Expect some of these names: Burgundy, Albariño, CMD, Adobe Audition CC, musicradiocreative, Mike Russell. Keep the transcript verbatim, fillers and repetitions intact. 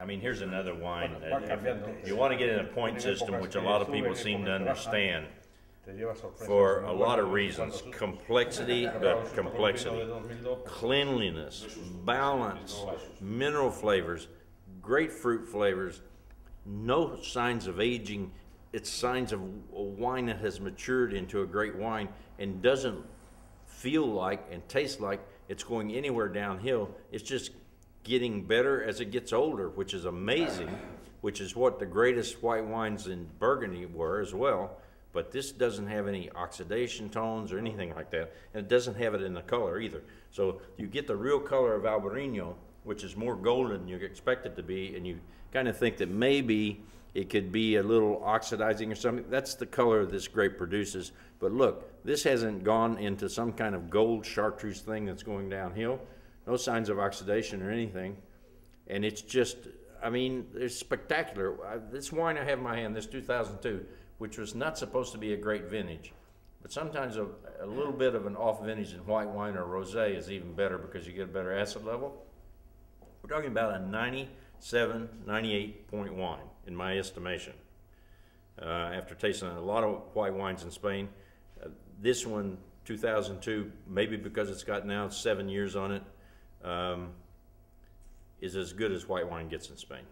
I mean, here's another wine that you want to get in a point system, which a lot of people seem to understand for a lot of reasons. Complexity, but complexity, cleanliness, balance, mineral flavors, great fruit flavors, no signs of aging. It's signs of a wine that has matured into a great wine and doesn't feel like and taste like it's going anywhere downhill. It's just getting better as it gets older, which is amazing, which is what the greatest white wines in Burgundy were as well. But this doesn't have any oxidation tones or anything like that, and it doesn't have it in the color either. So you get the real color of Albariño, which is more golden than you expect it to be, and you kind of think that maybe it could be a little oxidizing or something. That's the color this grape produces. But look, this hasn't gone into some kind of gold chartreuse thing that's going downhill. No signs of oxidation or anything. And it's just, I mean, it's spectacular. I, this wine I have in my hand, this two thousand two, which was not supposed to be a great vintage. But sometimes a, a little bit of an off vintage in white wine or rosé is even better because you get a better acid level. We're talking about a ninety-seven, ninety-eight point wine, in my estimation. Uh, after tasting a lot of white wines in Spain, uh, this one, two thousand two, maybe because it's got now seven years on it, um, is as good as white wine gets in Spain.